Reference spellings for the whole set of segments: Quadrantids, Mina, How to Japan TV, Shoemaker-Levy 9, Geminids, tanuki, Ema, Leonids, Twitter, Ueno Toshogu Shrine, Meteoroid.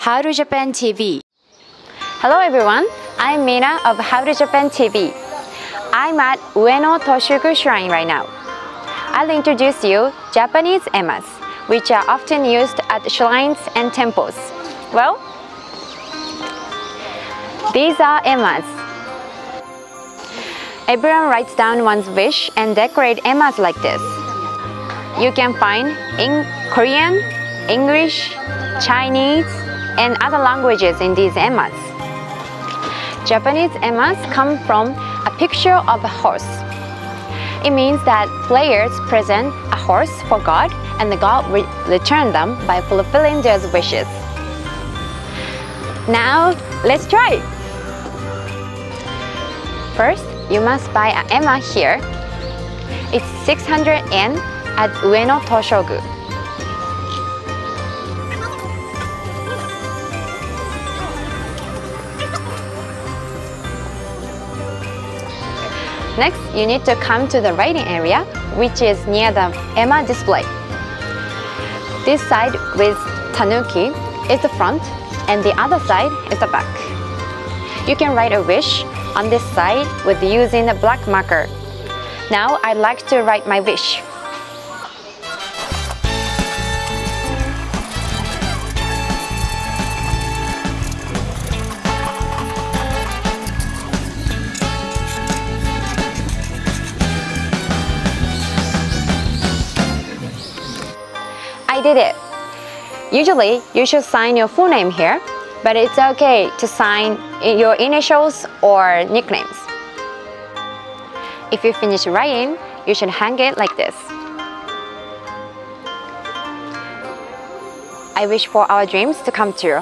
How to Japan TV. Hello everyone, I'm Mina of How to Japan TV. I'm at Ueno Toshogu Shrine right now. I'll introduce you Japanese emas, which are often used at shrines and temples. Well, these are emas. Everyone writes down one's wish and decorate emas like this. You can find in Korean, English, Chinese, and other languages in these emas. Japanese emas come from a picture of a horse. It means that players present a horse for God and the God returns them by fulfilling their wishes. Now, let's try! First, you must buy an ema here. It's 600 yen at Ueno Toshogu. Next, you need to come to the writing area, which is near the ema display. This side with tanuki is the front, and the other side is the back. You can write a wish on this side with using a black marker. Now, I'd like to write my wish. I did it! Usually, you should sign your full name here, but it's okay to sign your initials or nicknames. If you finish writing, you should hang it like this. I wish for our dreams to come true.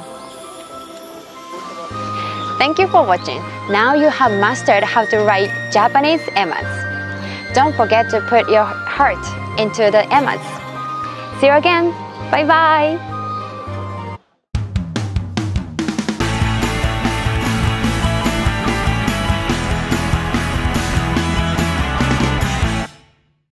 Thank you for watching. Now you have mastered how to write Japanese emas. Don't forget to put your heart into the emas. See you again. Bye bye.